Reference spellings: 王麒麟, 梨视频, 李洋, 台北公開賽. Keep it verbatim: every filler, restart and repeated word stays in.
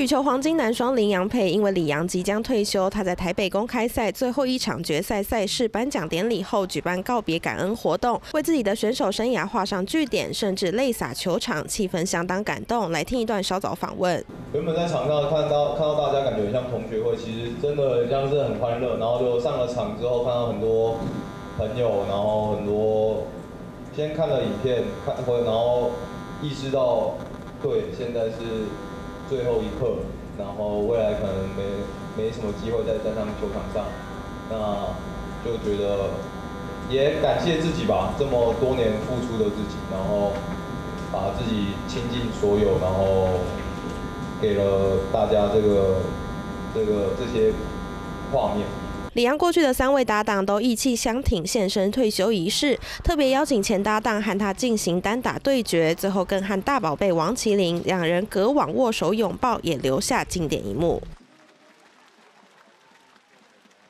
羽球黄金男双麟洋配因为李洋即将退休，他在台北公开赛最后一场决赛赛事颁奖典礼后举办告别感恩活动，为自己的选手生涯画上句点，甚至泪洒球场，气氛相当感动。来听一段稍早访问。原本在场上看到看到大家感觉很像同学会，其实真的很像是很欢乐。然后就上了场之后，看到很多朋友，然后很多先看了影片，看回然后意识到，对，现在是 最后一刻，然后未来可能没没什么机会再站上球场上，那就觉得也感谢自己吧，这么多年付出的自己，然后把自己倾尽所有，然后给了大家这个这个这些画面。 李洋过去的三位搭档都意气相挺，现身退休仪式，特别邀请前搭档和他进行单打对决，最后更和大宝贝王麒麟两人隔网握手拥抱，也留下经典一幕。